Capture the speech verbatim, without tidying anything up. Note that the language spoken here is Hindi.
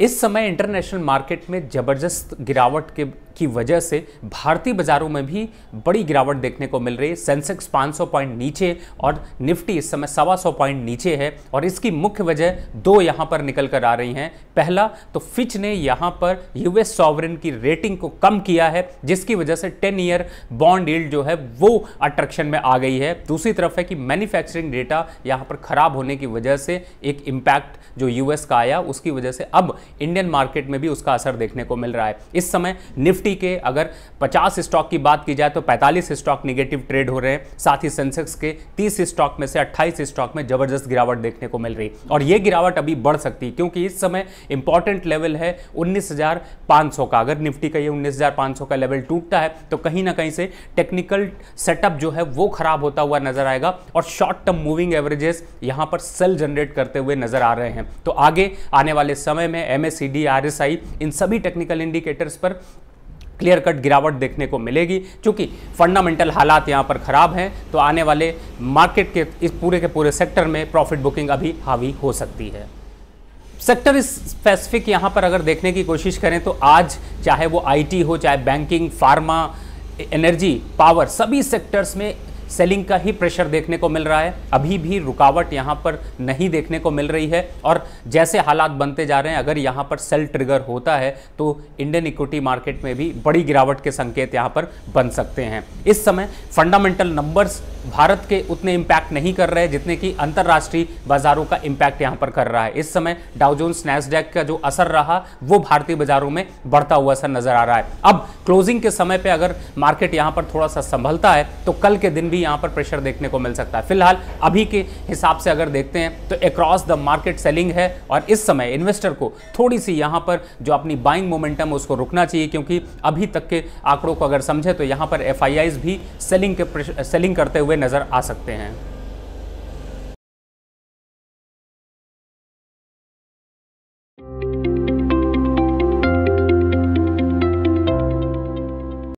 इस समय इंटरनेशनल मार्केट में ज़बरदस्त गिरावट के की वजह से भारतीय बाज़ारों में भी बड़ी गिरावट देखने को मिल रही है। सेंसेक्स पाँच सौ पॉइंट नीचे और निफ्टी इस समय सवा सौ पॉइंट नीचे है और इसकी मुख्य वजह दो यहाँ पर निकल कर आ रही हैं। पहला तो फिच ने यहाँ पर यूएस सॉवरेन की रेटिंग को कम किया है, जिसकी वजह से टेन ईयर बॉन्ड यील्ड जो है वो अट्रैक्शन में आ गई है। दूसरी तरफ है कि मैन्युफैक्चरिंग डेटा यहाँ पर ख़राब होने की वजह से एक इम्पैक्ट जो यूएस का आया, उसकी वजह से अब इंडियन मार्केट में भी उसका असर देखने को मिल रहा है। इस समय निफ्टी के अगर पचास स्टॉक की बात की जाए तो पैंतालीस स्टॉक नेगेटिव ट्रेड हो रहे हैं, साथ ही सेंसेक्स के तीस स्टॉक में से अट्ठाईस स्टॉक में जबरदस्त गिरावट देखने को मिल रही और यह गिरावट अभी बढ़ सकती है, क्योंकि इस समय इंपॉर्टेंट लेवल है उन्नीस हज़ार पाँच सौ का। अगर निफ्टी का ये उन्नीस हज़ार पाँच सौ का लेवल टूटता है तो कहीं ना कहीं से टेक्निकल सेटअप जो है वो खराब होता हुआ नजर आएगा और शॉर्ट टर्म मूविंग एवरेजेस यहां पर सेल जनरेट करते हुए नजर आ रहे हैं। तो आगे आने वाले समय में M A C D, R S I इन सभी टेक्निकल इंडिकेटर्स पर क्लियर कट गिरावट देखने को मिलेगी। चूँकि फंडामेंटल हालात यहाँ पर ख़राब हैं तो आने वाले मार्केट के इस पूरे के पूरे सेक्टर में प्रॉफिट बुकिंग अभी हावी हो सकती है। सेक्टर स्पेसिफिक यहाँ पर अगर देखने की कोशिश करें तो आज चाहे वो आई टी हो, चाहे बैंकिंग, फार्मा, एनर्जी, पावर, सभी सेक्टर्स में सेलिंग का ही प्रेशर देखने को मिल रहा है। अभी भी रुकावट यहाँ पर नहीं देखने को मिल रही है और जैसे हालात बनते जा रहे हैं, अगर यहाँ पर सेल ट्रिगर होता है तो इंडियन इक्विटी मार्केट में भी बड़ी गिरावट के संकेत यहाँ पर बन सकते हैं। इस समय फंडामेंटल नंबर्स भारत के उतने इम्पैक्ट नहीं कर रहे जितने कि अंतर्राष्ट्रीय बाज़ारों का इम्पैक्ट यहाँ पर कर रहा है। इस समय डाउ जोन्स, नैस्डैक का जो असर रहा वो भारतीय बाज़ारों में बढ़ता हुआ असर नज़र आ रहा है। अब क्लोजिंग के समय पर अगर मार्केट यहाँ पर थोड़ा सा संभलता है तो कल के दिन भी यहां पर प्रेशर देखने को मिल सकता है। फिलहाल अभी के हिसाब से अगर देखते हैं तो अक्रॉस द मार्केट सेलिंग है और इस समय इन्वेस्टर को थोड़ी सी यहां पर जो अपनी बाइंग मोमेंटम उसको रुकना चाहिए, क्योंकि अभी तक के आंकड़ों को अगर समझे तो यहां पर एफ आई आईज भी सेलिंग के सेलिंग करते हुए नजर आ सकते हैं।